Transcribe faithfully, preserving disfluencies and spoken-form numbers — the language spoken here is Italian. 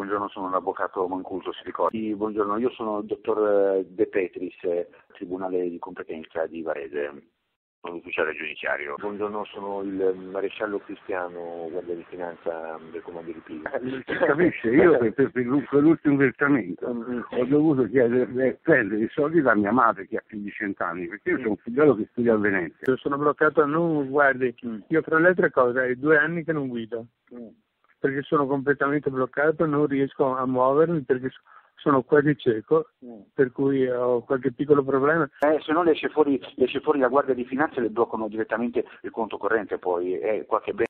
Buongiorno, sono l'avvocato Mancuso, si ricorda? Sì, buongiorno, io sono il dottor De Petris, Tribunale di Competenza di Varese, sono l'ufficiale giudiziario. Buongiorno, sono il Maresciallo Cristiano, Guardia di Finanza del Comando di Pisa. Non si capisce, io per, per, per l'ultimo versamento ho dovuto chiedere, prendere i soldi da mia madre che ha più di cent'anni, perché io sono un figliolo che studia a Venezia. Sono bloccato a non guardi, io fra le altre cose è due anni che non guido. Perché sono completamente bloccato, non riesco a muovermi perché sono quasi cieco, mm. per cui ho qualche piccolo problema. Eh, se no le esce fuori, le esce fuori la Guardia di Finanza e le bloccano direttamente il conto corrente, poi è qualche bene.